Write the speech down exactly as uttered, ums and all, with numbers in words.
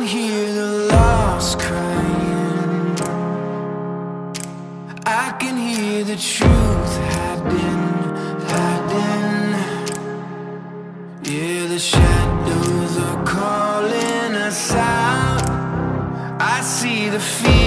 can hear the lost crying, I can hear the truth hiding, hiding. Yeah, the shadows are calling us out, I see the fear.